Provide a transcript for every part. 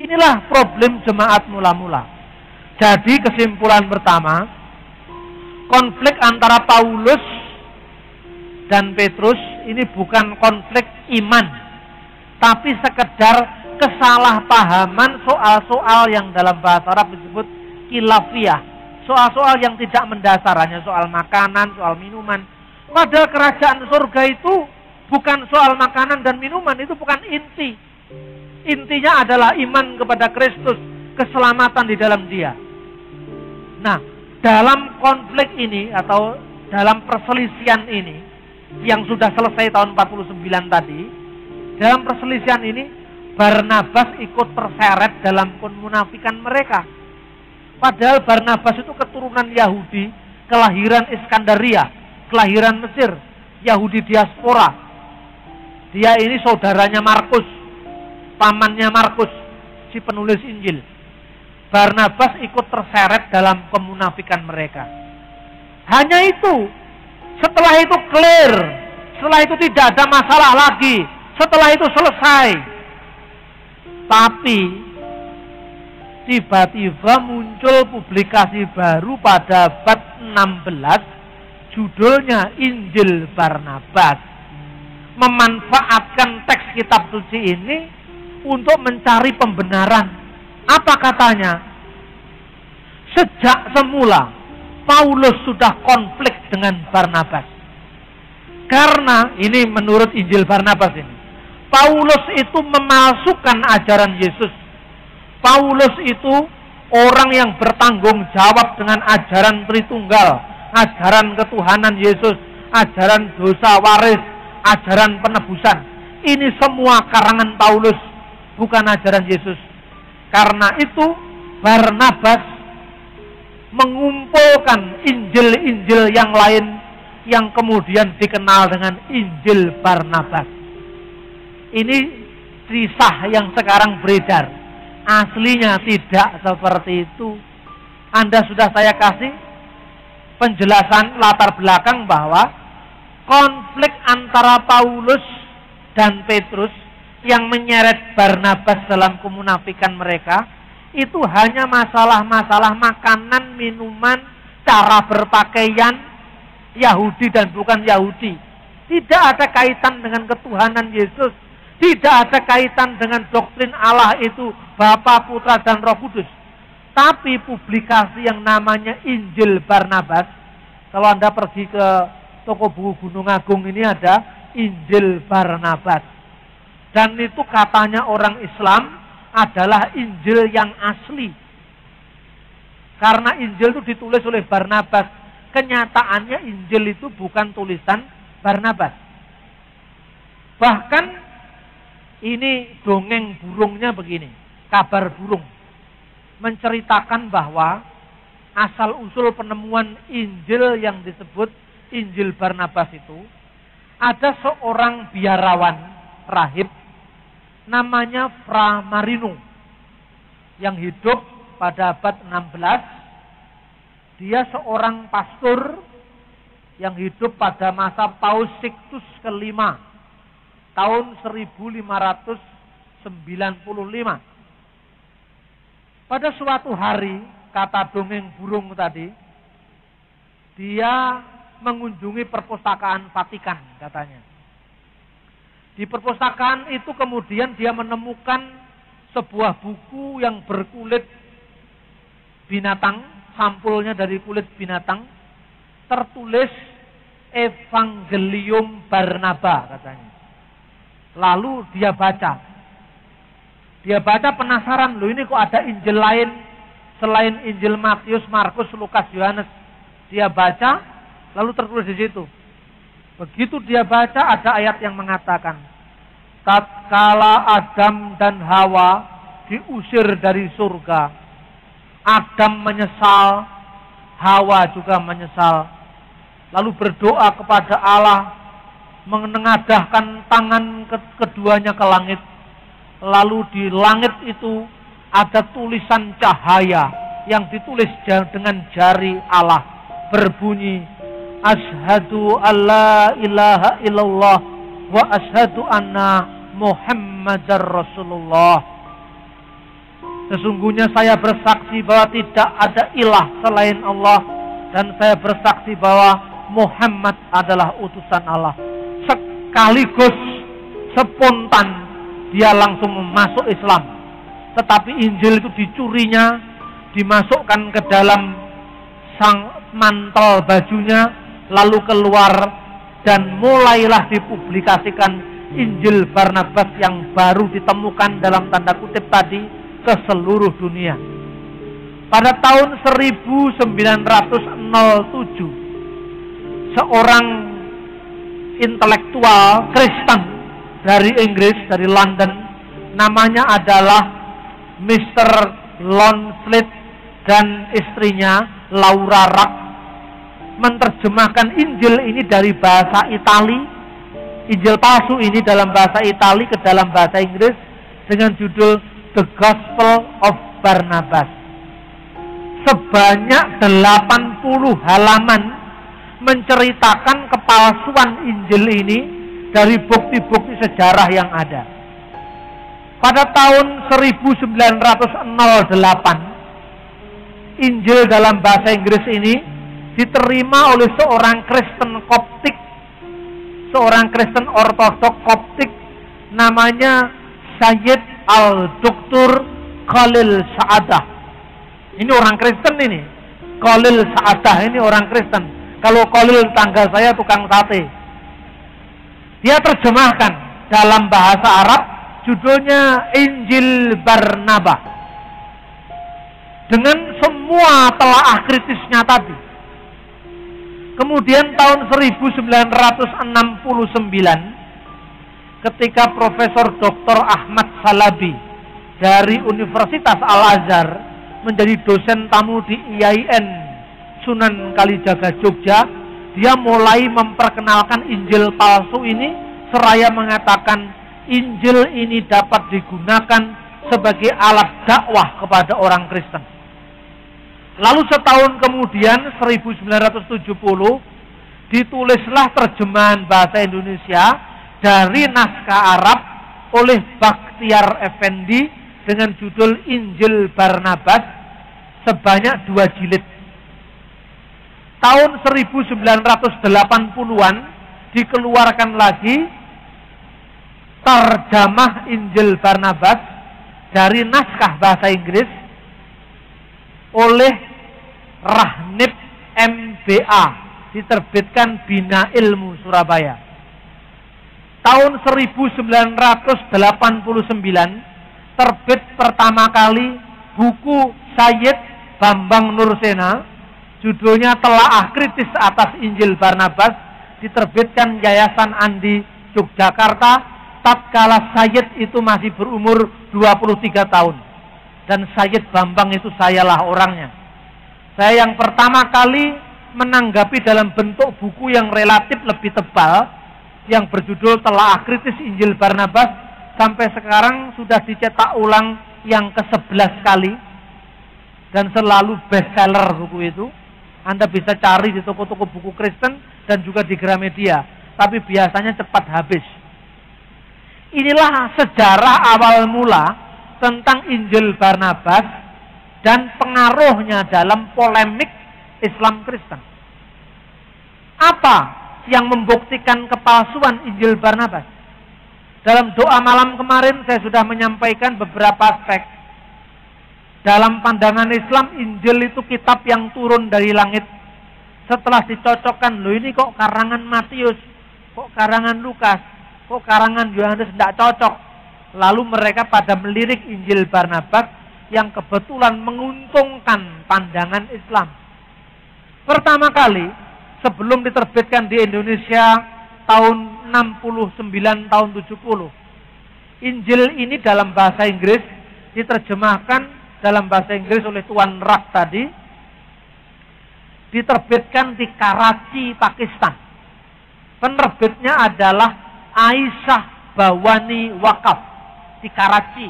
Inilah problem jemaat mula-mula. Jadi kesimpulan pertama, konflik antara Paulus dan Petrus ini bukan konflik iman, tapi sekedar kesalahpahaman soal-soal yang dalam bahasa Arab disebut khilafiyah. Soal-soal yang tidak mendasar, hanya soal makanan, soal minuman. Padahal kerajaan surga itu bukan soal makanan dan minuman, itu bukan inti. Intinya adalah iman kepada Kristus, keselamatan di dalam Dia. Nah, dalam konflik ini atau dalam perselisihan ini yang sudah selesai tahun 49 tadi, dalam perselisihan ini Barnabas ikut terseret dalam kemunafikan mereka. Padahal Barnabas itu keturunan Yahudi, kelahiran Iskandaria, kelahiran Mesir, Yahudi diaspora. Dia ini saudaranya Markus, pamannya Markus, si penulis Injil. Barnabas ikut terseret dalam kemunafikan mereka. Hanya itu, setelah itu clear, setelah itu tidak ada masalah lagi, setelah itu selesai. Tapi tiba-tiba muncul publikasi baru pada abad 16, judulnya Injil Barnabas. Memanfaatkan teks kitab suci ini untuk mencari pembenaran. Apa katanya? Sejak semula Paulus sudah konflik dengan Barnabas. Karena ini menurut Injil Barnabas ini, Paulus itu memalsukan ajaran Yesus. Paulus itu orang yang bertanggung jawab dengan ajaran Tritunggal, ajaran ketuhanan Yesus, ajaran dosa waris, ajaran penebusan. Ini semua karangan Paulus, bukan ajaran Yesus. Karena itu Barnabas mengumpulkan Injil-Injil yang lain yang kemudian dikenal dengan Injil Barnabas. Ini kisah yang sekarang beredar. Aslinya tidak seperti itu. Anda sudah saya kasih penjelasan latar belakang bahwa konflik antara Paulus dan Petrus yang menyeret Barnabas dalam kemunafikan mereka itu hanya masalah-masalah makanan, minuman, cara berpakaian Yahudi dan bukan Yahudi. Tidak ada kaitan dengan ketuhanan Yesus. Tidak ada kaitan dengan doktrin Allah itu Bapa, Putra, dan Roh Kudus. Tapi publikasi yang namanya Injil Barnabas, kalau Anda pergi ke toko buku Gunung Agung ini ada Injil Barnabas. Dan itu katanya orang Islam adalah Injil yang asli. Karena Injil itu ditulis oleh Barnabas. Kenyataannya Injil itu bukan tulisan Barnabas. Bahkan ini dongeng burungnya begini, kabar burung. Menceritakan bahwa asal-usul penemuan Injil yang disebut Injil Barnabas itu, ada seorang biarawan rahib namanya Fra Marino yang hidup pada abad 16. Dia seorang pastor yang hidup pada masa Paus Sixtus kelima. Tahun 1595. Pada suatu hari, kata dongeng burung tadi, dia mengunjungi perpustakaan Vatikan katanya. Di perpustakaan itu kemudian dia menemukan sebuah buku yang berkulit binatang, sampulnya dari kulit binatang, tertulis Evangelium Barnaba katanya. Lalu dia baca. Dia baca penasaran, loh ini kok ada Injil lain selain Injil Matius, Markus, Lukas, Yohanes. Dia baca, lalu tertulis di situ. Begitu dia baca ada ayat yang mengatakan, tatkala Adam dan Hawa diusir dari surga, Adam menyesal, Hawa juga menyesal. Lalu berdoa kepada Allah, menengadahkan tangan keduanya ke langit. Lalu di langit itu ada tulisan cahaya yang ditulis dengan jari Allah, berbunyi asyhadu alla ilaha illallah wa asyhadu anna Muhammadar Rasulullah. Sesungguhnya saya bersaksi bahwa tidak ada ilah selain Allah, dan saya bersaksi bahwa Muhammad adalah utusan Allah. Sekaligus spontan dia langsung masuk Islam. Tetapi Injil itu dicurinya, dimasukkan ke dalam sang mantel bajunya, lalu keluar dan mulailah dipublikasikan Injil Barnabas yang baru ditemukan dalam tanda kutip tadi ke seluruh dunia. Pada tahun 1907 seorang intelektual Kristen dari Inggris, dari London, namanya adalah Mr. Longfrit dan istrinya Laura Rak, menerjemahkan Injil ini dari bahasa Itali, Injil palsu ini dalam bahasa Itali ke dalam bahasa Inggris dengan judul The Gospel of Barnabas. Sebanyak 80 halaman menceritakan kepalsuan Injil ini dari bukti-bukti sejarah yang ada. Pada tahun 1908, Injil dalam bahasa Inggris ini diterima oleh seorang Kristen Koptik, seorang Kristen Ortodok Koptik, namanya Sayyid Al-Doktur Khalil Sa'adah. Ini orang Kristen ini, Khalil Sa'adah ini orang Kristen. Kalau Khalil tangga saya tukang sate. Dia terjemahkan dalam bahasa Arab, judulnya Injil Barnaba. Dengan semua telaah kritisnya tadi. Kemudian tahun 1969 ketika Profesor Dr. Ahmad Salabi dari Universitas Al-Azhar menjadi dosen tamu di IAIN Sunan Kalijaga Jogja, dia mulai memperkenalkan Injil palsu ini seraya mengatakan Injil ini dapat digunakan sebagai alat dakwah kepada orang Kristen. Lalu setahun kemudian 1970 ditulislah terjemahan bahasa Indonesia dari naskah Arab oleh Bakhtiar Effendi dengan judul Injil Barnabas sebanyak 2 jilid. Tahun 1980-an dikeluarkan lagi terjemah Injil Barnabas dari naskah bahasa Inggris oleh Rahnip MBA, diterbitkan Bina Ilmu Surabaya. Tahun 1989 terbit pertama kali buku Sayid Bambang Nursena, judulnya Telaah Kritis Atas Injil Barnabas, diterbitkan Yayasan Andi Yogyakarta, tatkala Sayyid itu masih berumur 23 tahun. Dan Sayyid Bambang itu sayalah orangnya. Saya yang pertama kali menanggapi dalam bentuk buku yang relatif lebih tebal, yang berjudul Telaah Kritis Injil Barnabas, sampai sekarang sudah dicetak ulang yang ke-11 kali. Dan selalu bestseller buku itu. Anda bisa cari di toko-toko buku Kristen dan juga di Gramedia, tapi biasanya cepat habis. Inilah sejarah awal mula tentang Injil Barnabas dan pengaruhnya dalam polemik Islam Kristen. Apa yang membuktikan kepalsuan Injil Barnabas? Dalam doa malam kemarin saya sudah menyampaikan beberapa aspek. Dalam pandangan Islam, Injil itu kitab yang turun dari langit. Setelah dicocokkan, loh ini kok karangan Matius, kok karangan Lukas, kok karangan Yohanes, tidak cocok. Lalu mereka pada melirik Injil Barnabas yang kebetulan menguntungkan pandangan Islam. Pertama kali, sebelum diterbitkan di Indonesia tahun 69, tahun 70. Injil ini dalam bahasa Inggris diterjemahkan dalam bahasa Inggris oleh Tuan Rak tadi, diterbitkan di Karachi, Pakistan. Penerbitnya adalah Aisyah Bawani Wakaf di Karachi.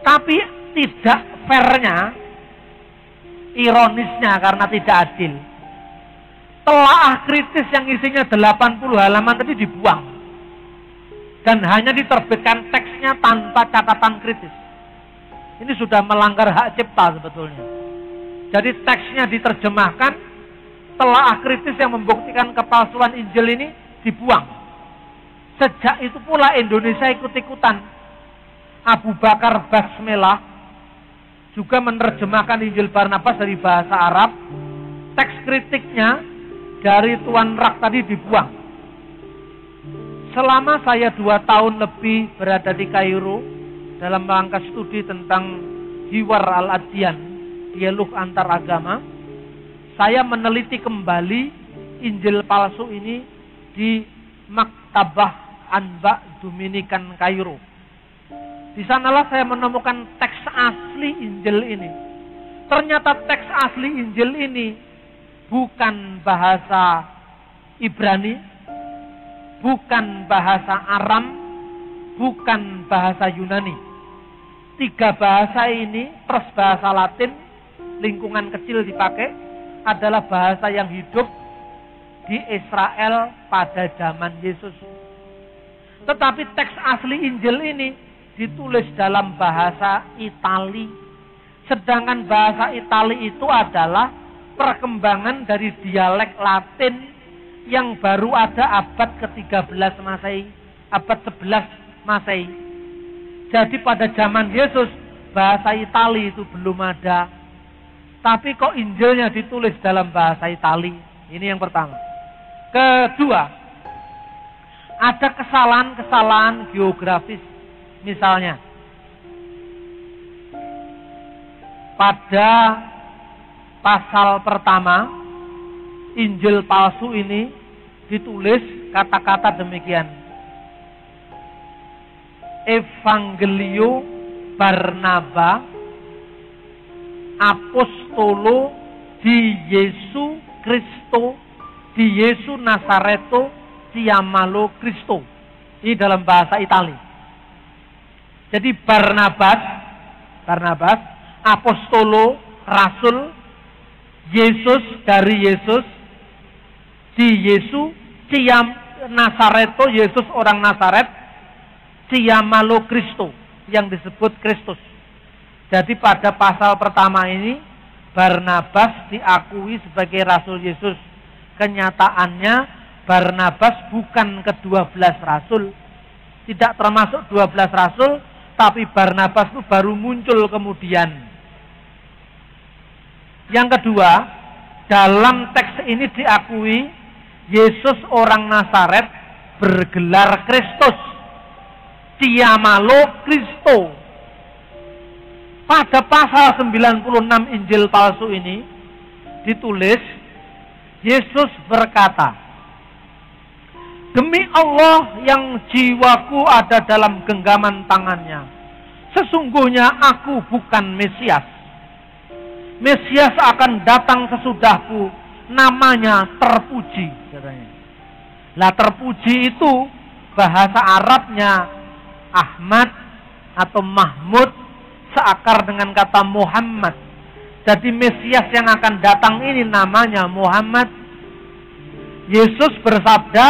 Tapi tidak fairnya, ironisnya karena tidak adil, telaah kritis yang isinya 80 halaman tadi dibuang dan hanya diterbitkan teksnya tanpa catatan kritis. Ini sudah melanggar hak cipta sebetulnya. Jadi teksnya diterjemahkan, telaah kritis yang membuktikan kepalsuan Injil ini dibuang. Sejak itu pula Indonesia ikut-ikutan. Abu Bakar Basmelah juga menerjemahkan Injil Barnabas dari bahasa Arab. Teks kritiknya dari Tuan Rak tadi dibuang. Selama saya 2 tahun lebih berada di Kairo dalam rangka studi tentang Hiwar al-Adyan, dialog antar agama, saya meneliti kembali Injil palsu ini di Maktabah Anba Dominikan Kairo. Di sanalah saya menemukan teks asli Injil ini. Ternyata teks asli Injil ini bukan bahasa Ibrani, bukan bahasa Aram, bukan bahasa Yunani. 3 bahasa ini plus bahasa Latin, lingkungan kecil dipakai, adalah bahasa yang hidup di Israel pada zaman Yesus. Tetapi teks asli Injil ini ditulis dalam bahasa Itali. Sedangkan bahasa Itali itu adalah perkembangan dari dialek Latin yang baru ada abad ke-13 Masehi, abad 11 Masehi. Jadi pada zaman Yesus bahasa Itali itu belum ada. Tapi kok Injilnya ditulis dalam bahasa Itali? Ini yang pertama. Kedua, ada kesalahan-kesalahan geografis. Misalnya, pada pasal pertama, Injil palsu ini ditulis kata-kata demikian. Evangelium Barnaba Apostolo di Yesu Kristo, di Yesu Nazareto, Ciamalo Kristo. Ini dalam bahasa Italia. Jadi Barnabas, apostolo, rasul, Yesus dari Yesus, di Yesu, Ciam Nazareto, Yesus orang Nazaret, Ciamalo Kristo, yang disebut Kristus. Jadi pada pasal pertama ini, Barnabas diakui sebagai rasul Yesus. Kenyataannya, Barnabas bukan ke-12 rasul, tidak termasuk 12 rasul, tapi Barnabas itu baru muncul kemudian. Yang kedua, dalam teks ini diakui Yesus orang Nazaret bergelar Kristus, Ciamalo Kristo. Pada pasal 96 Injil palsu ini ditulis Yesus berkata, demi Allah yang jiwaku ada dalam genggaman tangannya, sesungguhnya aku bukan Mesias. Mesias akan datang sesudahku, namanya terpuji, katanya. Lah terpuji itu bahasa Arabnya Ahmad atau Mahmud, seakar dengan kata Muhammad. Jadi Mesias yang akan datang ini namanya Muhammad. Yesus bersabda,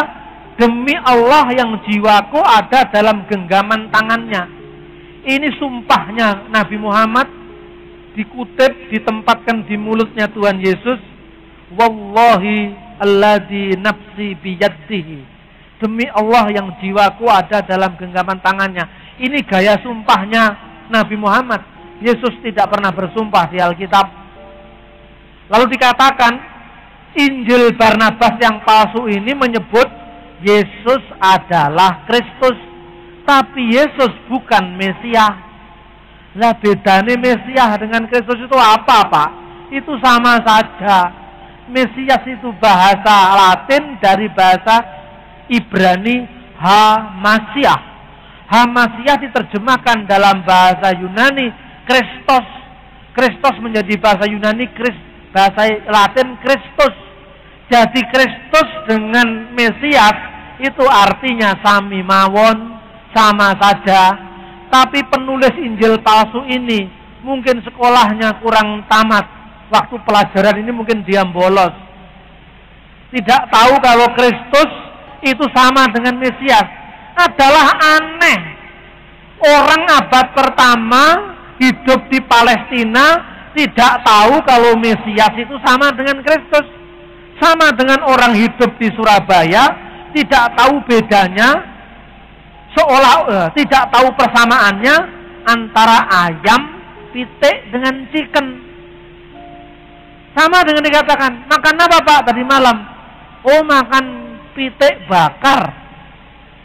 demi Allah yang jiwaku ada dalam genggaman tangannya. Ini sumpahnya Nabi Muhammad, dikutip, ditempatkan di mulutnya Tuhan Yesus. Wallahi alladzi nafsi biyadihi. Demi Allah yang jiwaku ada dalam genggaman tangannya. Ini gaya sumpahnya Nabi Muhammad. Yesus tidak pernah bersumpah di Alkitab. Lalu dikatakan, Injil Barnabas yang palsu ini menyebut Yesus adalah Kristus, tapi Yesus bukan Mesias. Lah bedanya Mesias dengan Kristus itu apa, Pak? Itu sama saja. Mesias itu bahasa Latin dari bahasa Ibrani Hamasiah. Hamasiah diterjemahkan dalam bahasa Yunani Kristos. Kristos menjadi bahasa Yunani bahasa Latin Kristus. Jadi Kristus dengan Mesias itu artinya sami mawon, sama saja. Tapi penulis Injil palsu ini mungkin sekolahnya kurang tamat. Waktu pelajaran ini mungkin dia bolos. Tidak tahu kalau Kristus itu sama dengan Mesias. Adalah aneh. Orang abad pertama hidup di Palestina tidak tahu kalau Mesias itu sama dengan Kristus. Sama dengan orang hidup di Surabaya tidak tahu bedanya, seolah tidak tahu persamaannya antara ayam pitik dengan chicken. Sama dengan dikatakan, makan apa Pak tadi malam? Oh, makan pitik bakar.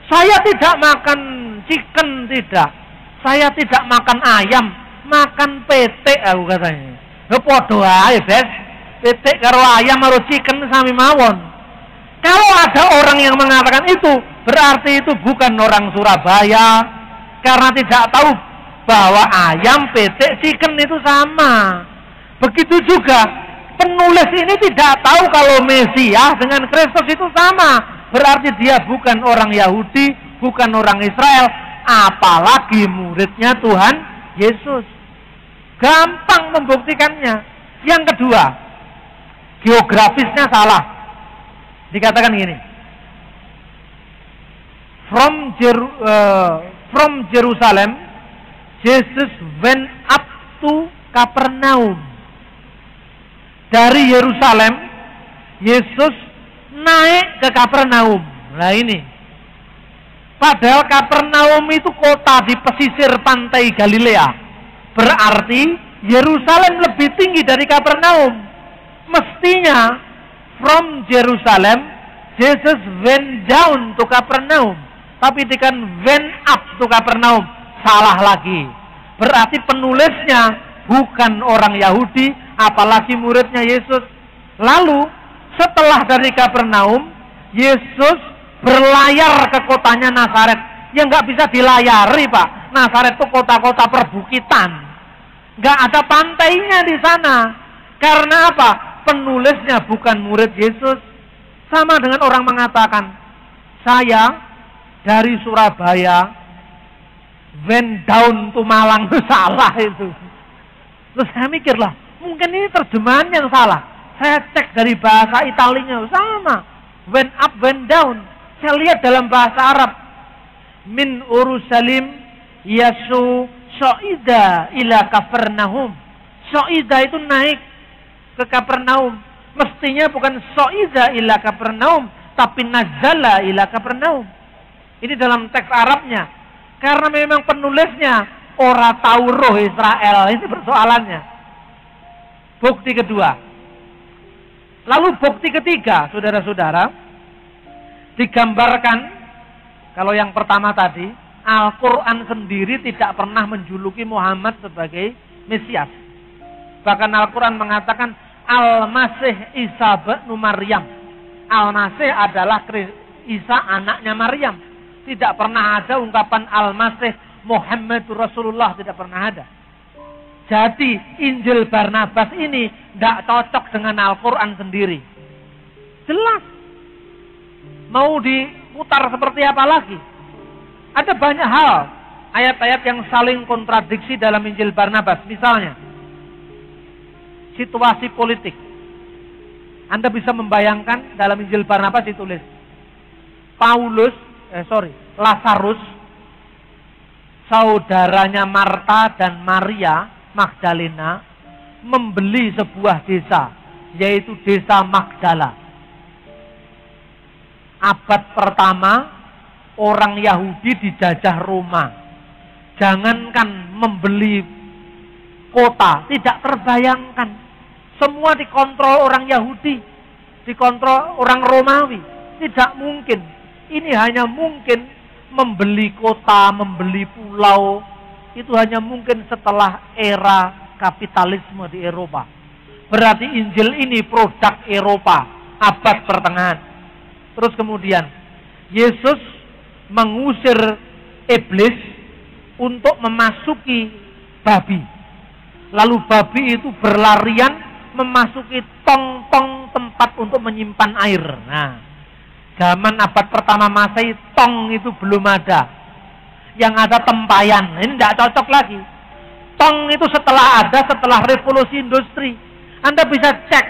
Saya tidak makan chicken, tidak. Saya tidak makan ayam, makan pitik aku katanya. Lho podo ae, Bes. Pitik karo ayam karo chicken sami mawon. Kalau ada orang yang mengatakan itu, berarti itu bukan orang Surabaya, karena tidak tahu bahwa ayam, pitik, chicken itu sama. Begitu juga penulis ini tidak tahu kalau Mesias dengan Kristus itu sama. Berarti dia bukan orang Yahudi, bukan orang Israel, apalagi muridnya Tuhan Yesus. Gampang membuktikannya. Yang kedua, geografisnya salah. Dikatakan gini, from Jerusalem, Jesus went up to Kapernaum. Dari Yerusalem, Yesus naik ke Kapernaum. Nah ini, padahal Kapernaum itu kota di pesisir pantai Galilea. Berarti Yerusalem lebih tinggi dari Kapernaum. Mestinya from Jerusalem Jesus went down to Kapernaum, tapi dia kan went up to Kapernaum. Salah lagi. Berarti penulisnya bukan orang Yahudi, apalagi muridnya Yesus. Lalu setelah dari Kapernaum, Yesus berlayar ke kotanya Nazaret. Ya nggak bisa dilayari, Pak. Nazaret itu kota-kota perbukitan. Nggak ada pantainya di sana. Karena apa? Penulisnya bukan murid Yesus. Sama dengan orang mengatakan, saya dari Surabaya went down to Malang. Itu salah itu. Terus saya mikirlah, mungkin ini terjemahan yang salah. Saya cek dari bahasa Italinya, sama. Went up, went down. Saya lihat dalam bahasa Arab. Min Urusalim Yasu So'ida ila Kapernaum. So'ida itu naik ke Kapernaum. Mestinya bukan So'ida ila Kapernaum, tapi Nazala ila Kapernaum. Ini dalam teks Arabnya. Karena memang penulisnya ora tau roh Israel. Ini persoalannya. Bukti kedua. Lalu bukti ketiga, saudara-saudara, digambarkan, kalau yang pertama tadi, Al-Quran sendiri tidak pernah menjuluki Muhammad sebagai Mesias. Bahkan Al-Quran mengatakan, Al-Masih Isa bnu Maryam. Al-Masih adalah Isa anaknya Maryam. Tidak pernah ada ungkapan Al-Masih Muhammadur Rasulullah, tidak pernah ada. Jadi Injil Barnabas ini tidak cocok dengan Al-Quran sendiri. Jelas. Mau diputar seperti apa lagi? Ada banyak hal, ayat-ayat yang saling kontradiksi dalam Injil Barnabas. Misalnya, situasi politik. Anda bisa membayangkan dalam Injil Barnabas ditulis, Lazarus, saudaranya Marta dan Maria Magdalena, membeli sebuah desa, yaitu desa Magdala. Abad pertama, orang Yahudi dijajah Roma. Jangankan membeli kota, tidak terbayangkan. Semua dikontrol orang Yahudi, dikontrol orang Romawi. Tidak mungkin. Ini hanya mungkin membeli kota, membeli pulau. Itu hanya mungkin setelah era kapitalisme di Eropa. Berarti Injil ini produk Eropa, abad pertengahan. Terus kemudian, Yesus mengusir iblis untuk memasuki babi. Lalu babi itu berlarian memasuki tong-tong tempat untuk menyimpan air. Nah, zaman abad pertama Masehi, tong itu belum ada. Yang ada tempayan, ini tidak cocok lagi. Tong itu setelah ada, setelah revolusi industri. Anda bisa cek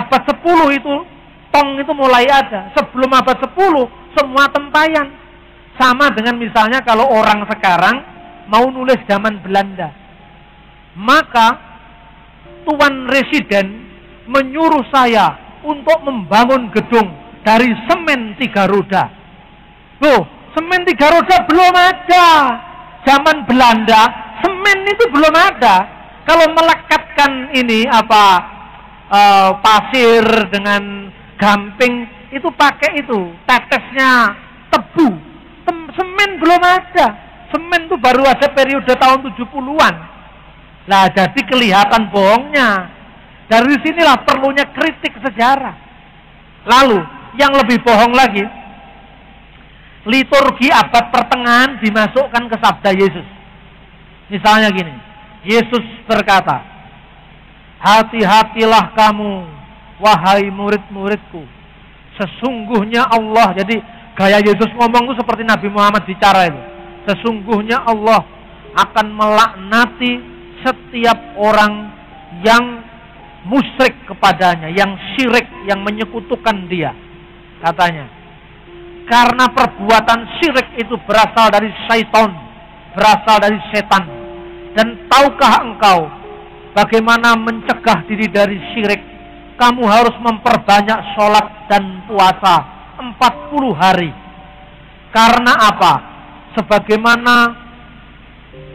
abad 10 itu tong itu mulai ada. Sebelum abad 10 semua tempayan. Sama dengan misalnya kalau orang sekarang mau nulis zaman Belanda, Maka Tuan Residen menyuruh saya untuk membangun gedung dari semen 3 roda. Loh, semen 3 roda belum ada. Zaman Belanda, semen itu belum ada. Kalau melekatkan ini pasir dengan gamping, itu pakai itu tetesnya tebu. Semen belum ada. Semen itu baru ada periode tahun 70-an. Nah, jadi kelihatan bohongnya. Dari sinilah perlunya kritik sejarah. Lalu, yang lebih bohong lagi, liturgi abad pertengahan dimasukkan ke sabda Yesus. Misalnya gini, Yesus berkata, hati-hatilah kamu, wahai murid-muridku. Sesungguhnya Allah, jadi gaya Yesus ngomong itu seperti Nabi Muhammad bicara itu. Sesungguhnya Allah akan melaknati setiap orang yang musyrik kepadanya, yang syirik, yang menyekutukan dia, katanya. Karena perbuatan syirik itu berasal dari syaitan, berasal dari setan. Dan tahukah engkau bagaimana mencegah diri dari syirik? Kamu harus memperbanyak sholat dan puasa 40 hari. Karena apa? Sebagaimana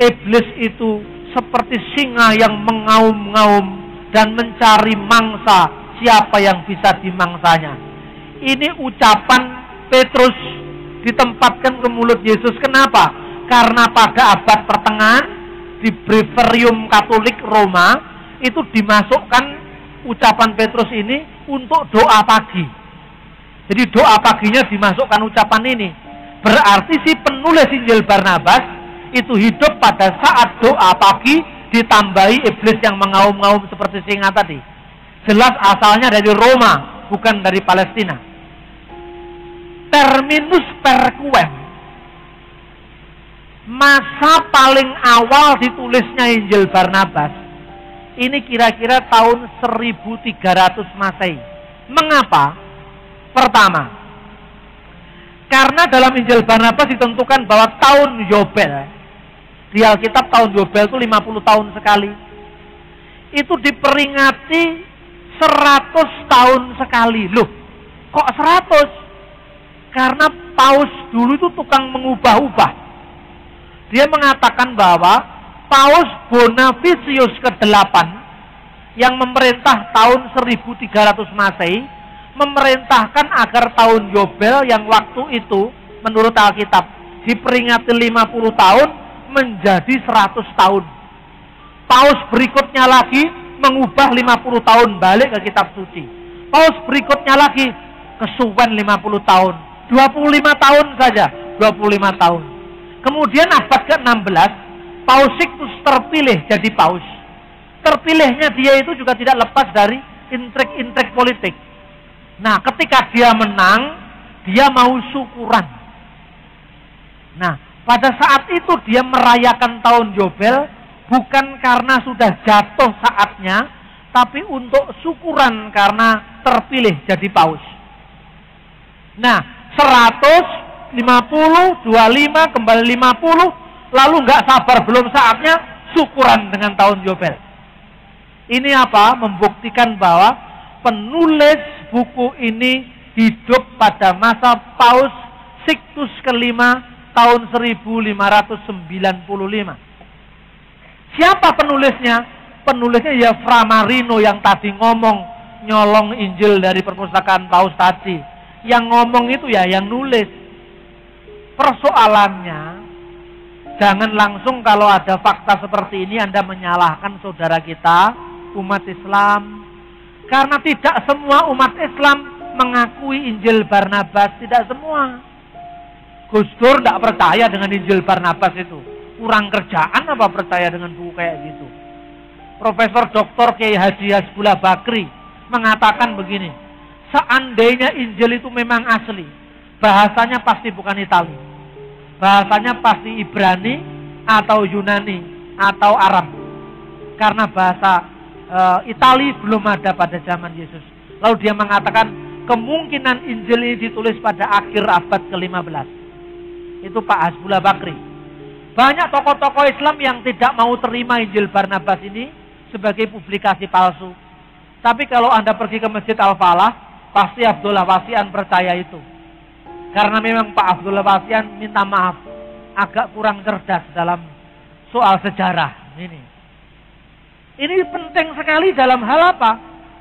iblis itu seperti singa yang mengaum-ngaum dan mencari mangsa siapa yang bisa dimangsanya. Ini ucapan Petrus ditempatkan ke mulut Yesus. Kenapa? Karena pada abad pertengahan di Breverium Katolik Roma itu dimasukkan ucapan Petrus ini untuk doa pagi. Jadi doa paginya dimasukkan ucapan ini. Berarti si penulis Injil Barnabas itu hidup pada saat doa pagi ditambahi iblis yang mengaum-ngaum seperti singa tadi. Jelas asalnya dari Roma, bukan dari Palestina. Terminus perquem, masa paling awal ditulisnya Injil Barnabas ini kira-kira tahun 1300 Masehi. Mengapa? Pertama, karena dalam Injil Barnabas ditentukan bahwa tahun Yobel, di Alkitab tahun Yobel itu 50 tahun sekali. Itu diperingati 100 tahun sekali. Loh, kok 100? Karena paus dulu itu tukang mengubah-ubah. Dia mengatakan bahwa Paus Bonifacius ke-8 yang memerintah tahun 1300 Masehi memerintahkan agar tahun Yobel yang waktu itu menurut Alkitab diperingati 50 tahun menjadi 100 tahun. Paus berikutnya lagi mengubah 50 tahun balik ke kitab suci. Paus berikutnya lagi kesuwen 50 tahun. 25 tahun saja, 25 tahun. Kemudian abad ke-16 Paus Sixtus terpilih jadi paus. Terpilihnya dia itu juga tidak lepas dari intrik-intrik politik. Nah, ketika dia menang, dia mau syukuran. Nah, pada saat itu dia merayakan tahun Yobel bukan karena sudah jatuh saatnya, tapi untuk syukuran karena terpilih jadi paus. Nah, 100, 50, 25, kembali 50, lalu nggak sabar belum saatnya syukuran dengan tahun Yobel. Ini apa? Membuktikan bahwa penulis buku ini hidup pada masa Paus Sixtus kelima tahun 1595. Siapa penulisnya? Penulisnya ya Fra Marino yang tadi ngomong, nyolong Injil dari perpustakaan paus tadi. Yang ngomong itu ya yang nulis. Persoalannya, jangan langsung kalau ada fakta seperti ini Anda menyalahkan saudara kita, umat Islam. Karena tidak semua umat Islam mengakui Injil Barnabas, tidak semua. Gus Dur tidak percaya dengan Injil Barnabas itu. Kurang kerjaan apa percaya dengan buku kayak gitu. Profesor Dr. Kiai Haji Hasbullah Bakri mengatakan begini, seandainya Injil itu memang asli, bahasanya pasti bukan Itali. Bahasanya pasti Ibrani atau Yunani atau Arab. Karena bahasa Itali belum ada pada zaman Yesus. Lalu dia mengatakan kemungkinan Injil ini ditulis pada akhir abad ke-15. Itu Pak Hasbullah Bakri. Banyak tokoh-tokoh Islam yang tidak mau terima Injil Barnabas ini sebagai publikasi palsu. Tapi kalau Anda pergi ke Masjid Al-Falah, pasti Abdullah Wasian percaya itu. Karena memang Pak Abdullah Wasian, minta maaf, agak kurang cerdas dalam soal sejarah. Ini penting sekali dalam hal apa?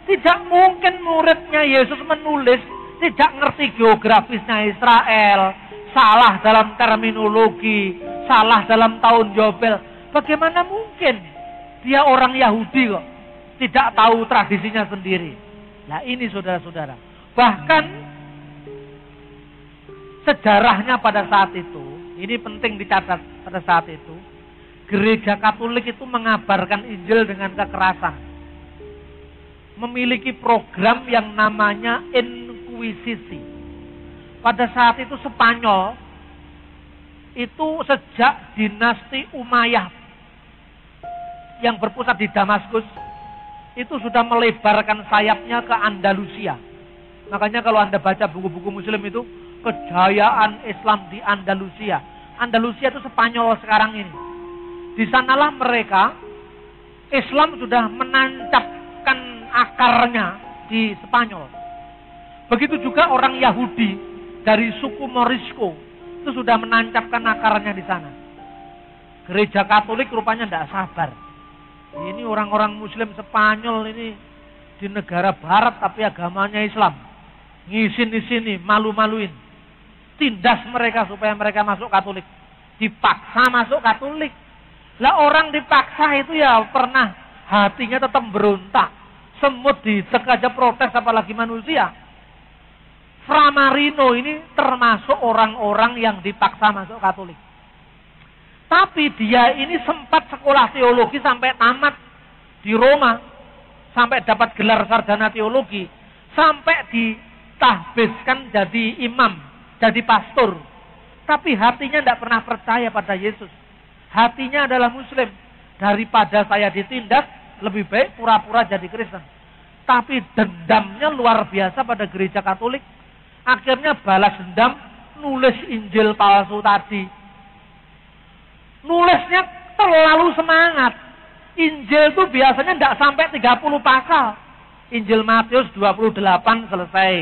Tidak mungkin muridnya Yesus menulis, tidak ngerti geografisnya Israel, salah dalam terminologi, salah dalam tahun Yobel. Bagaimana mungkin? Dia orang Yahudi kok, tidak tahu tradisinya sendiri. Nah ini saudara-saudara, bahkan sejarahnya pada saat itu, ini penting dicatat, pada saat itu Gereja Katolik itu mengabarkan Injil dengan kekerasan. Memiliki program yang namanya inkuisisi. Pada saat itu Spanyol itu sejak dinasti Umayyah yang berpusat di Damaskus itu sudah melebarkan sayapnya ke Andalusia. Makanya kalau Anda baca buku-buku Muslim itu kejayaan Islam di Andalusia. Andalusia itu Spanyol sekarang ini. Di sanalah mereka Islam sudah menancapkan akarnya di Spanyol. Begitu juga orang Yahudi dari suku Morisco itu sudah menancapkan akarnya di sana. Gereja Katolik rupanya tidak sabar. Ini orang-orang Muslim Spanyol ini di negara Barat tapi agamanya Islam, ngisin di sini, malu-maluin, tindas mereka supaya mereka masuk Katolik, dipaksa masuk Katolik. Lah orang dipaksa itu ya pernah hatinya tetap berontak, semut dicek aja protes apalagi manusia. Fra Marino ini termasuk orang-orang yang dipaksa masuk Katolik. Tapi dia ini sempat sekolah teologi sampai tamat di Roma. Sampai dapat gelar sarjana teologi. Sampai ditahbiskan jadi imam, jadi pastor. Tapi hatinya tidak pernah percaya pada Yesus. Hatinya adalah Muslim. Daripada saya ditindas, lebih baik pura-pura jadi Kristen. Tapi dendamnya luar biasa pada Gereja Katolik. Akhirnya balas dendam, nulis Injil palsu tadi. Nulisnya terlalu semangat. Injil itu biasanya tidak sampai 30 pasal. Injil Matius 28 selesai.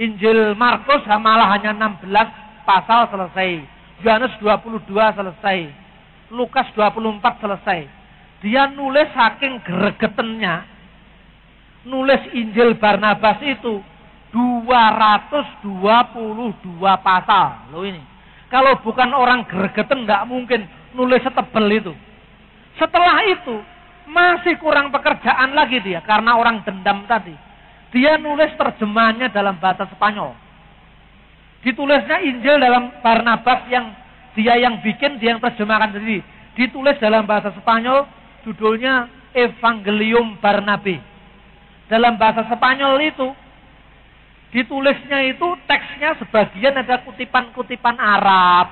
Injil Markus malah hanya 16 pasal selesai. Yohanes 22 selesai. Lukas 24 selesai. Dia nulis saking gregetennya. Nulis Injil Barnabas itu 222 pasal. Loh ini. Kalau bukan orang gregeten nggak mungkin nulis setebel itu. Setelah itu masih kurang pekerjaan lagi dia karena orang dendam tadi. Dia nulis terjemahannya dalam bahasa Spanyol. Ditulisnya Injil dalam Barnabas yang dia yang bikin, dia yang terjemahkan sendiri. Ditulis dalam bahasa Spanyol, judulnya Evangelium Barnaba. Dalam bahasa Spanyol itu ditulisnya itu teksnya sebagian ada kutipan-kutipan Arab.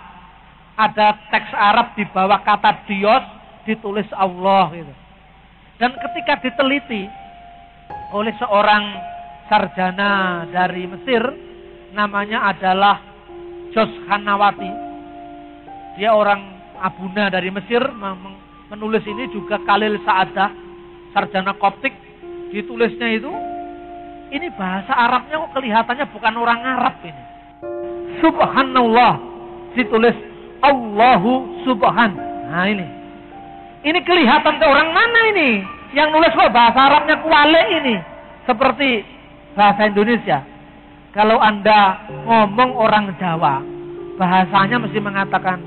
Ada teks Arab di bawah kata Dios ditulis Allah gitu. Dan ketika diteliti oleh seorang sarjana dari Mesir namanya adalah Jos Hanawati. Dia orang Abuna dari Mesir menulis ini juga Khalil Sa'adah sarjana Koptik ditulisnya itu ini bahasa Arabnya kok kelihatannya bukan orang Arab ini. Subhanallah. Ditulis Allahu Subhan. Nah ini. Ini kelihatan ke orang mana ini? Yang nulis kok bahasa Arabnya kuale ini. Seperti bahasa Indonesia. Kalau Anda ngomong orang Jawa, bahasanya mesti mengatakan,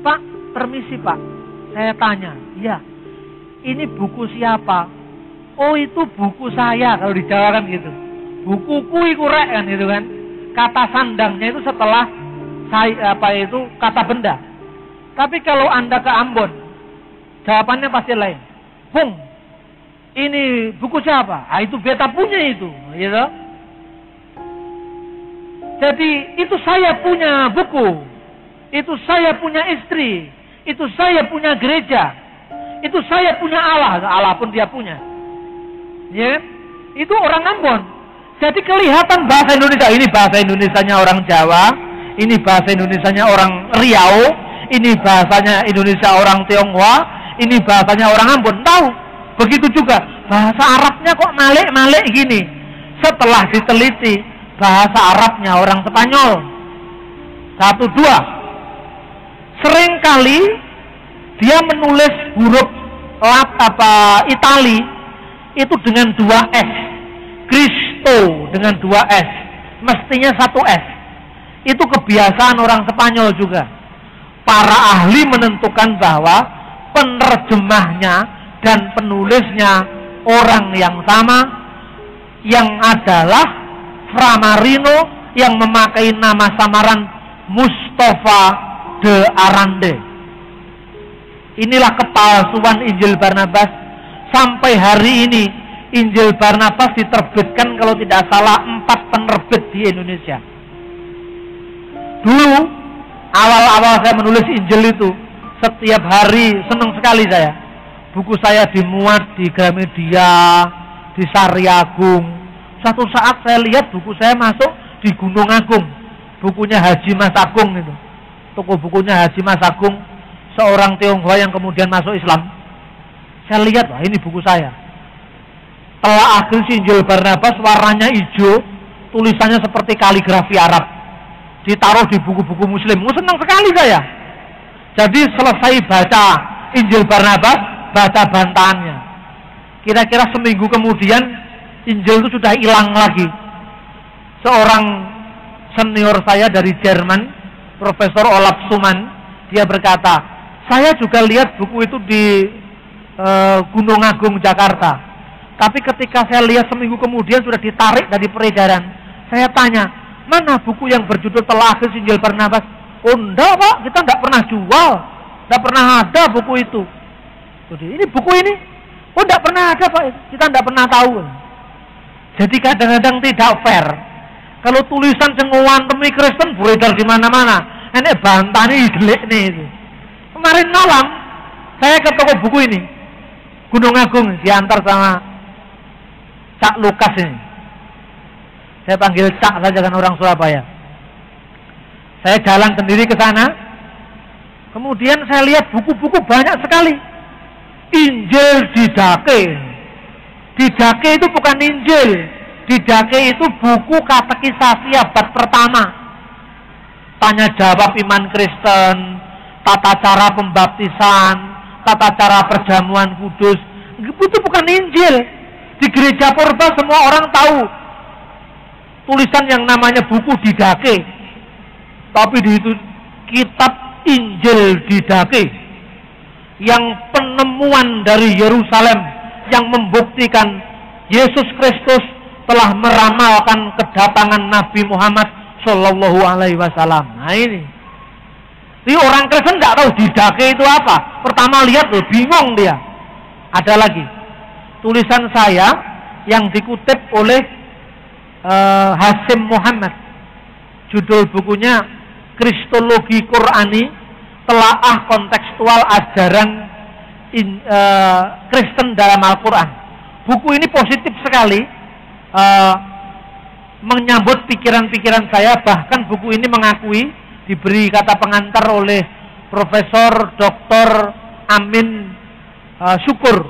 Pak, permisi Pak. Saya tanya, iya. Ini buku siapa? Oh itu buku saya kalau di Jawa kan gitu. Bukuku iku rek kan gitu kan. Kata sandangnya itu setelah saya apa itu kata benda. Tapi kalau Anda ke Ambon jawabannya pasti lain. Bung, ini buku siapa? Ah itu beta punya itu, gitu. Jadi itu saya punya buku. Itu saya punya istri. Itu saya punya gereja. Itu saya punya Allah. Allah pun dia punya. Ya, itu orang Ambon. Jadi kelihatan bahasa Indonesia. Ini bahasa Indonesianya orang Jawa. Ini bahasa Indonesianya orang Riau. ini bahasanya Indonesia orang Tionghoa, ini bahasanya orang Ambon, tahu. Begitu juga bahasa Arabnya kok malik-malik gini. Setelah diteliti bahasa Arabnya orang Spanyol, satu dua, seringkali dia menulis huruf Itali itu dengan 2 S, Kristo dengan 2 S, mestinya 1 S. Itu kebiasaan orang Spanyol juga. Para ahli menentukan bahwa penerjemahnya dan penulisnya orang yang sama, yang adalah Fra Marino yang memakai nama samaran Mustafa De Arande. Inilah kepalsuan Injil Barnabas. Sampai hari ini Injil Barnabas diterbitkan kalau tidak salah 4 penerbit di Indonesia. Dulu awal-awal saya menulis Injil itu, setiap hari senang sekali saya. Buku saya dimuat di Gramedia, di Sariagung. Suatu saat saya lihat buku saya masuk di Gunung Agung. Bukunya Haji Mas Agung itu. Toko bukunya Haji Mas Agung, seorang Tionghoa yang kemudian masuk Islam. Saya lihat, wah ini buku saya. Telah akhir Injil Barnabas, warnanya hijau, tulisannya seperti kaligrafi Arab. Ditaruh di buku-buku Muslim. Senang sekali saya. Jadi selesai baca Injil Barnabas, baca bantaannya. Kira-kira seminggu kemudian Injil itu sudah hilang lagi. Seorang senior saya dari Jerman, Profesor Olaf Suman, dia berkata, saya juga lihat buku itu di Gunung Agung, Jakarta. Tapi ketika saya lihat seminggu kemudian sudah ditarik dari peredaran. Saya tanya, mana buku yang berjudul Telaah Injil Barnabas? Oh enggak Pak, kita enggak pernah jual, enggak pernah ada buku itu. Ini buku ini, oh tidak pernah ada Pak, kita tidak pernah tahu. Jadi kadang-kadang tidak fair. Kalau tulisan cenguan temi Kristen beredar di mana-mana, ini bantahnya jelek nih. Kemarin malam saya ke toko buku ini, Gunung Agung, diantar sama Cak Lukas ini. Saya panggil Cak saja kan orang Surabaya. Saya jalan sendiri ke sana, kemudian saya lihat buku-buku banyak sekali. Injil Didake. Didake itu bukan Injil. Didake itu buku katekisasi abad pertama. Tanya jawab iman Kristen, tata cara pembaptisan, tata cara perjamuan kudus. Itu bukan Injil. Di gereja Purba semua orang tahu tulisan yang namanya buku Didake. Tapi di itu kitab Injil Didake, yang penemuan dari Yerusalem yang membuktikan Yesus Kristus telah meramalkan kedatangan Nabi Muhammad Shallallahu Alaihi Wasallam. Nah ini, jadi orang Kristen tidak tahu Didake itu apa. Pertama lihat loh, bingung dia. Ada lagi tulisan saya yang dikutip oleh Hasyim Muhammad. Judul bukunya Kristologi Qur'ani, telaah kontekstual ajaran Kristen dalam Al-Quran. Buku ini positif sekali, menyambut pikiran-pikiran saya. Bahkan buku ini mengakui, diberi kata pengantar oleh Profesor Dr. Amin Syukur,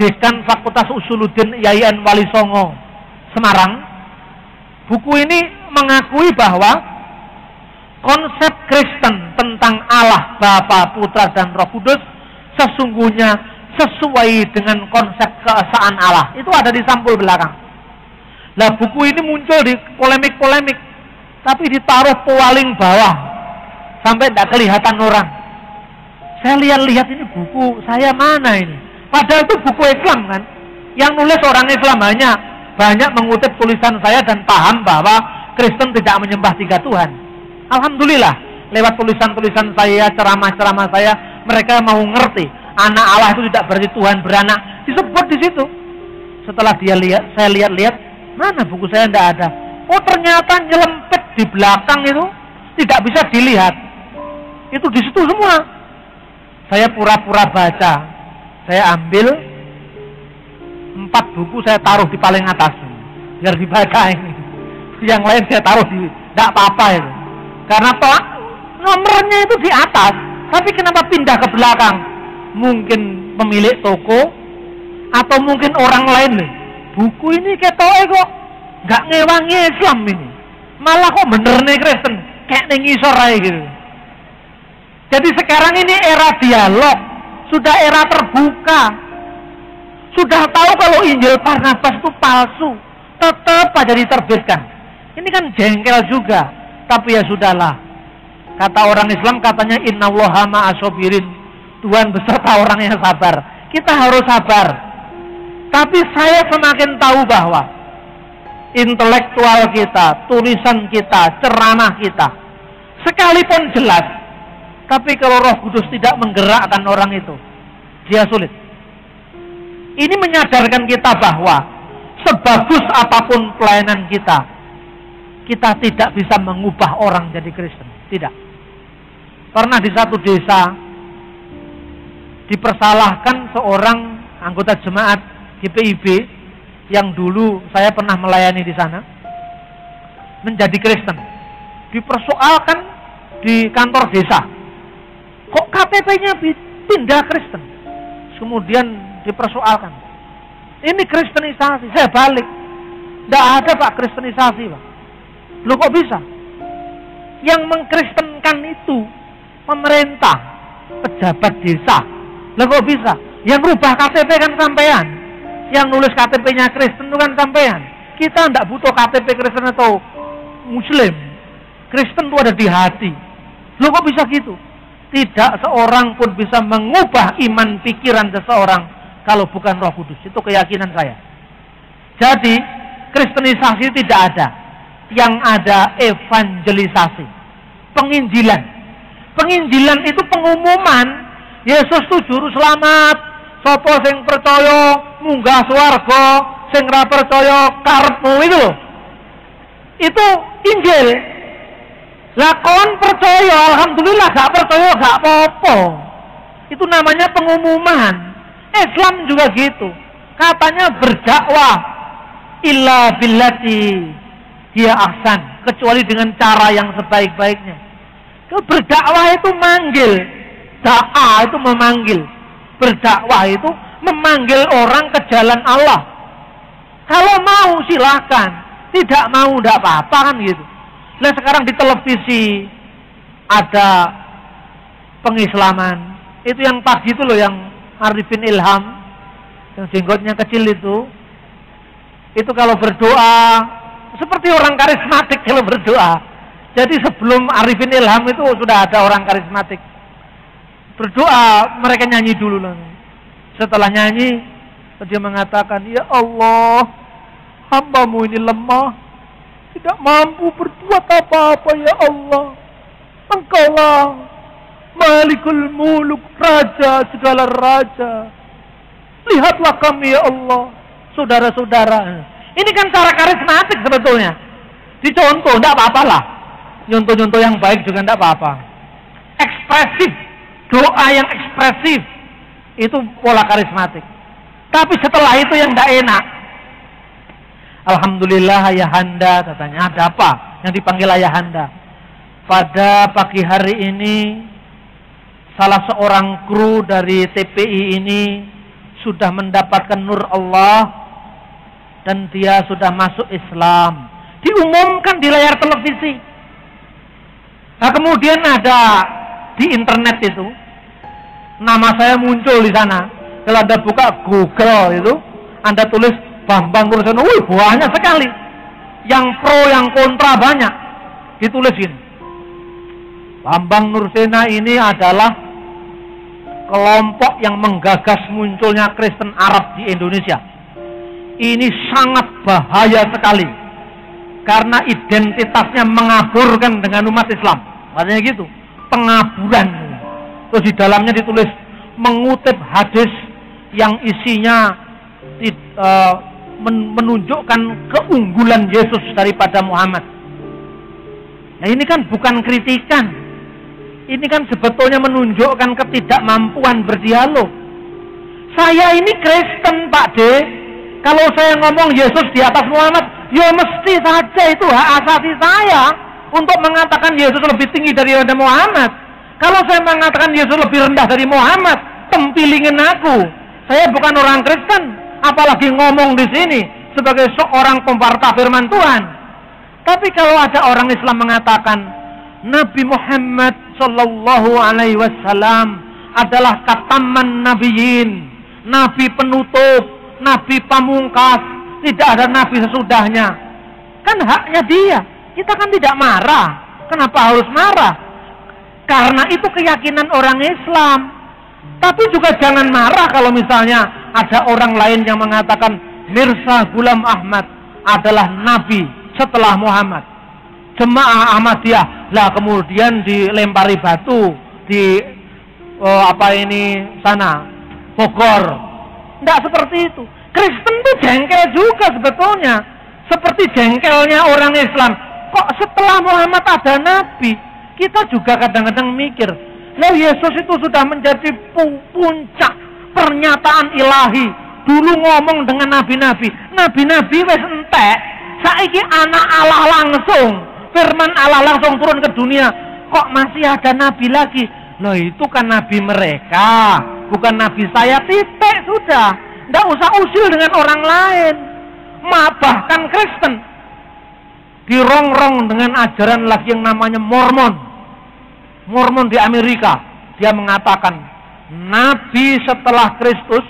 Dekan Fakultas Usuluddin IAIN Wali Songo, Semarang. Buku ini mengakui bahwa konsep Kristen tentang Allah Bapa, Putra, dan Roh Kudus sesungguhnya sesuai dengan konsep keesaan Allah. Itu ada di sampul belakang. Nah, buku ini muncul di polemik-polemik, tapi ditaruh paling bawah sampai tidak kelihatan orang. Saya lihat-lihat, ini buku saya mana ini? Padahal itu buku Islam kan? Yang nulis orang Islam, hanya banyak mengutip tulisan saya dan paham bahwa Kristen tidak menyembah 3 Tuhan. Alhamdulillah, lewat tulisan-tulisan saya, ceramah-ceramah saya, mereka mau ngerti. Anak Allah itu tidak berarti Tuhan beranak, disebut di situ. Setelah dia lihat, saya lihat-lihat, mana buku saya tidak ada. Oh ternyata nyelempit di belakang itu, tidak bisa dilihat. Itu di situ semua. Saya pura-pura baca. Saya ambil 4 buku, saya taruh di paling atas, biar dibaca ini. Yang lain saya taruh di, tidak apa-apa itu. Karena nomornya itu di atas, tapi kenapa pindah ke belakang? Mungkin pemilik toko atau mungkin orang lain nih. Buku ini ketoke kok nggak ngewangi Islam ini, malah kok bener nih Kristen, kayak ngisor aja gitu. Jadi sekarang ini era dialog, sudah era terbuka, sudah tahu kalau Injil Barnabas itu palsu, tetap aja diterbitkan. Ini kan jengkel juga, tapi ya sudahlah. Kata orang Islam katanya innallaha ma'asabirin, Tuhan beserta orang yang sabar. Kita harus sabar. Tapi saya semakin tahu bahwa intelektual kita, tulisan kita, ceramah kita sekalipun jelas, tapi kalau Roh Kudus tidak menggerakkan orang itu, dia sulit. Ini menyadarkan kita bahwa sebagus apapun pelayanan kita, kita tidak bisa mengubah orang jadi Kristen. Tidak. Pernah di satu desa dipersalahkan seorang anggota jemaat GPIB yang dulu saya pernah melayani di sana, menjadi Kristen. Dipersoalkan di kantor desa, kok KTP-nya pindah Kristen, kemudian dipersoalkan, ini Kristenisasi. Saya balik, tidak ada Pak Kristenisasi Pak. Loh kok bisa? Yang mengkristenkan itu pemerintah, pejabat desa. Loh kok bisa? Yang rubah KTP kan sampean, yang nulis KTP-nya Kristen itu kan sampean. Kita tidak butuh KTP Kristen atau Muslim. Kristen itu ada di hati. Loh kok bisa gitu? Tidak seorang pun bisa mengubah iman pikiran seseorang kalau bukan Roh Kudus. Itu keyakinan saya. Jadi Kristenisasi tidak ada. Yang ada evangelisasi, penginjilan. Penginjilan itu pengumuman Yesus itu juru selamat. Sopo sing percaya munggah swarga, sing ra percaya karepmu itu. Itu Injil. Lah kon percaya, alhamdulillah, gak percaya gak apa-apa. Itu namanya pengumuman. Islam juga gitu. Katanya berdakwah illa billati hiya ahsan, kecuali dengan cara yang sebaik-baiknya. Itu berdakwah itu manggil. Da'a itu memanggil. Berdakwah itu memanggil orang ke jalan Allah. Kalau mau silakan, tidak mau tidak apa-apa kan gitu. Nah sekarang di televisi ada pengislaman. Itu yang pagi itu loh, yang Arifin Ilham, yang jenggotnya kecil itu. Itu kalau berdoa seperti orang karismatik kalau berdoa. Jadi sebelum Arifin Ilham itu sudah ada orang karismatik berdoa, mereka nyanyi dulu lah. Setelah nyanyi, dia mengatakan, ya Allah, hambamu ini lemah, tidak mampu berbuat apa-apa ya Allah. Engkaulah Malikul Muluk, Raja segala raja. Lihatlah kami ya Allah, saudara-saudara. Ini kan cara karismatik sebetulnya. Dicontoh, tidak apa-apa lah. Nyontoh-nyontoh yang baik juga tidak apa-apa. Ekspresif. Doa yang ekspresif itu pola karismatik. Tapi setelah itu yang tidak enak. Alhamdulillah ayahanda, katanya. Ada apa yang dipanggil ayahanda? Pada pagi hari ini salah seorang kru dari TPI ini sudah mendapatkan nur Allah dan dia sudah masuk Islam. Diumumkan di layar televisi. Nah kemudian ada di internet itu, nama saya muncul di sana. Kalau Anda buka Google itu, Anda tulis Bambang Nursena, wih banyak sekali. Yang pro, yang kontra banyak. Ditulis gini, Bambang Nursena ini adalah kelompok yang menggagas munculnya Kristen Arab di Indonesia. Ini sangat bahaya sekali, karena identitasnya mengaburkan dengan umat Islam. Katanya gitu. Pengaburan. Terus di dalamnya ditulis mengutip hadis yang isinya menunjukkan keunggulan Yesus daripada Muhammad. Nah ini kan bukan kritikan, ini kan sebetulnya menunjukkan ketidakmampuan berdialog. Saya ini Kristen Pak D, kalau saya ngomong Yesus di atas Muhammad, ya mesti saja itu hak asasi saya. untuk mengatakan Yesus lebih tinggi daripada Muhammad. Kalau saya mengatakan Yesus lebih rendah dari Muhammad, tempilingin aku. Saya bukan orang Kristen, apalagi ngomong di sini sebagai seorang pembarta firman Tuhan. Tapi kalau ada orang Islam mengatakan Nabi Muhammad Shallallahu Alaihi Wasallam adalah kataman nabiin, nabi penutup, nabi pamungkas, tidak ada nabi sesudahnya, kan haknya dia. Kita kan tidak marah. Kenapa harus marah? Karena itu keyakinan orang Islam. Tapi juga jangan marah kalau misalnya ada orang lain yang mengatakan Mirza Ghulam Ahmad adalah nabi setelah Muhammad. Jemaah Ahmadiyah lah kemudian dilempari batu di sana Bogor. Tidak seperti itu. Kristen tuh jengkel juga sebetulnya, seperti jengkelnya orang Islam. Kok setelah Muhammad ada Nabi? Kita juga kadang-kadang mikir, loh Yesus itu sudah menjadi puncak pernyataan ilahi. Dulu ngomong dengan nabi-nabi, nabi-nabi wes entek, saiki anak Allah langsung, firman Allah langsung turun ke dunia. Kok masih ada nabi lagi? Loh itu kan nabi mereka, bukan nabi saya. Titik, sudah. Nggak usah usil dengan orang lain. Bahkan Kristen dirongrong dengan ajaran lagi yang namanya Mormon. Mormon di Amerika, dia mengatakan nabi setelah Kristus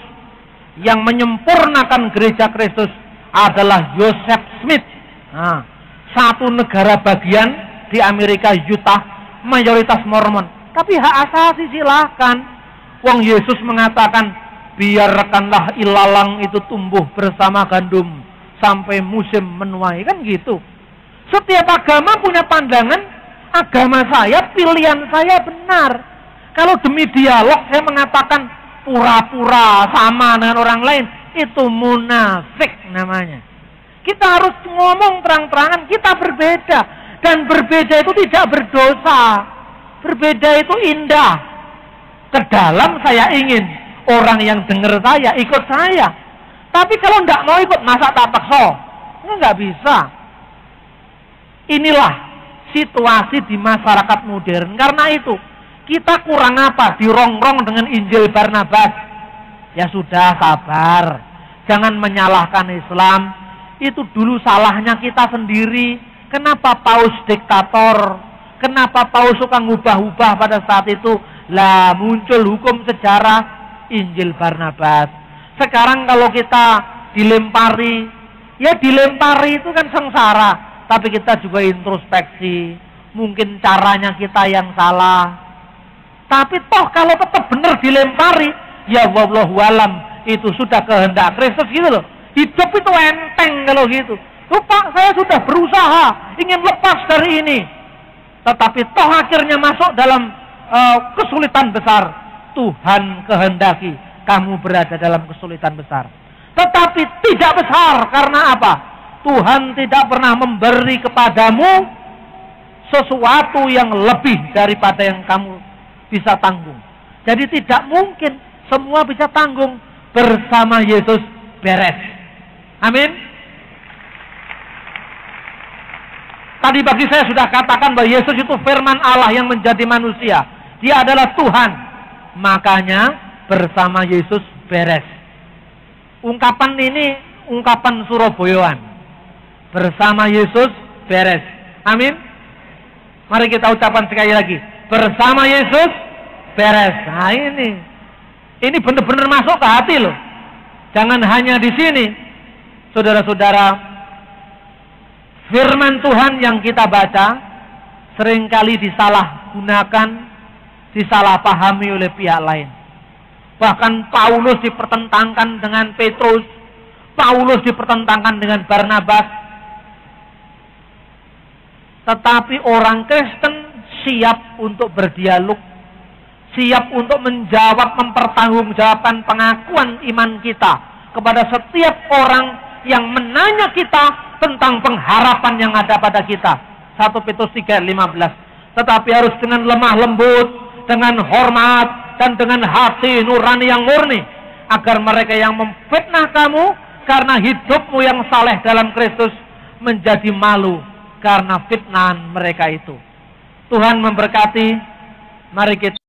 yang menyempurnakan gereja Kristus adalah Joseph Smith. Nah, satu negara bagian di Amerika, Utah, mayoritas Mormon. Tapi hak asasi silahkan. Wong Yesus mengatakan biarkanlah ilalang itu tumbuh bersama gandum sampai musim menuai, kan gitu. Setiap agama punya pandangan, agama saya, pilihan saya benar. Kalau demi dialog saya mengatakan pura-pura sama dengan orang lain, itu munafik namanya. Kita harus ngomong terang-terangan, kita berbeda. Dan berbeda itu tidak berdosa. Berbeda itu indah. Ke dalam saya ingin orang yang dengar saya, ikut saya. Tapi kalau nggak mau ikut, masa tak paksa? Nggak bisa. Inilah situasi di masyarakat modern. Karena itu kita kurang apa? Dirongrong dengan Injil Barnabas. Ya sudah, sabar. Jangan menyalahkan Islam. Itu dulu salahnya kita sendiri. Kenapa paus diktator? Kenapa paus suka ngubah-ubah pada saat itu? Lah muncul hukum sejarah Injil Barnabas. Sekarang kalau kita dilempari, ya dilempari itu kan sengsara. Tapi kita juga introspeksi. Mungkin caranya kita yang salah. Tapi toh kalau tetap benar dilempari, ya wallahu alam, itu sudah kehendak Kristus gitu loh. Hidup itu enteng kalau gitu. Lupa, saya sudah berusaha ingin lepas dari ini. Tetapi toh akhirnya masuk dalam kesulitan besar. Tuhan kehendaki kamu berada dalam kesulitan besar. Tetapi tidak besar karena apa? Tuhan tidak pernah memberi kepadamu sesuatu yang lebih daripada yang kamu bisa tanggung. Jadi tidak mungkin semua bisa tanggung. Bersama Yesus beres. Amin. Tadi pagi saya sudah katakan bahwa Yesus itu firman Allah yang menjadi manusia. Dia adalah Tuhan. Makanya bersama Yesus beres. Ungkapan ini ungkapan Surabayaan. Bersama Yesus beres. Amin. Mari kita ucapkan sekali lagi. Bersama Yesus beres. Nah ini benar-benar masuk ke hati loh. Jangan hanya di sini. Saudara-saudara, firman Tuhan yang kita baca seringkali disalahgunakan, disalahpahami oleh pihak lain. Bahkan Paulus dipertentangkan dengan Petrus. Paulus dipertentangkan dengan Barnabas. Tetapi orang Kristen siap untuk berdialog, siap untuk menjawab, mempertanggungjawabkan pengakuan iman kita kepada setiap orang yang menanya kita tentang pengharapan yang ada pada kita. 1 Petrus 3:15. Tetapi harus dengan lemah lembut, dengan hormat, dan dengan hati nurani yang murni, agar mereka yang memfitnah kamu karena hidupmu yang saleh dalam Kristus menjadi malu karena fitnahan mereka itu. Tuhan memberkati. Mari kita